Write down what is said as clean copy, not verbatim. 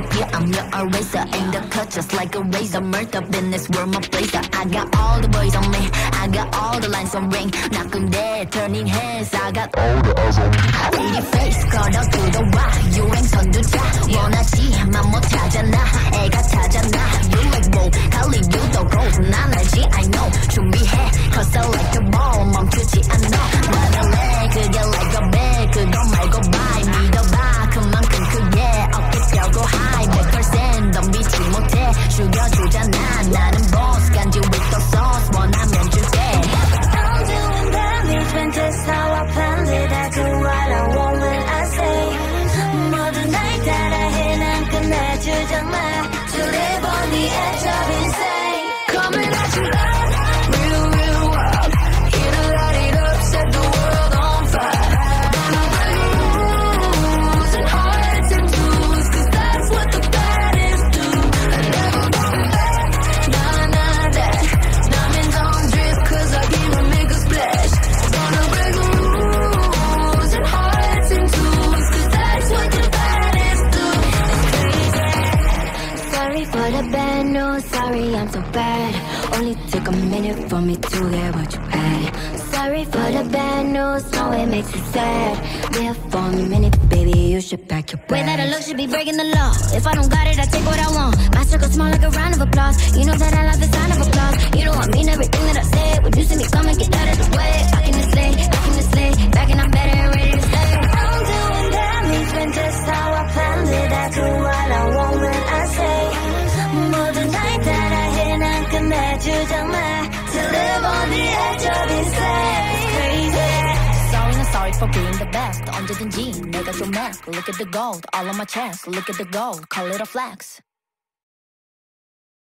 disappear. I'm your eraser, ain't the cut just like a razor. Murder in this world, my blazer. I got all the boys on me, I got all the lines on ring. Knocking dead, turning heads, I got all the eyes on me. Baby face, cut out to the rock. You ain't on the track. 원하지만 못 찾아나, 애가 찾아나. You like bold, I'll leave you the road. 난 알지, I know. 준비해, cause I like the ball. 멈추지 않아. 말할래, 그게 like a bag. 그거 말고 buy, 믿어봐. 그만큼 크게 어깨 펴고 high. 100% 덤비지 못해. 죽여주잖아. 나는 boss, 간지 with the sauce. 원하면 줄게. I'm doing management, that's how I planned it. I do what I want when I say. 모든 날 따라해, 난 끝내주잖아. To live on the edge of insane. Coming at you now. Sorry, I'm so bad. Only took a minute for me to get what you had. Sorry for the bad news, no, it makes you sad. There for me, minute, baby, you should pack your bags. Way that I look should be breaking the law. If I don't got it, I take what I want. My circle small like a round of applause. You know that I love the sound of applause. You know I mean everything that I said. Would you see me come and get out of the way? Back in the sleigh, back in the sleigh, back and I'm better and ready to stay. I'm doing damage when just how I planned it. I do what I want when I say. You don't mind to live on the edge of insane. Sorry, not sorry for being the best. 언제든지 내가 좀 mad. Look at the gold, all on my chest. Look at the gold, call it a flex.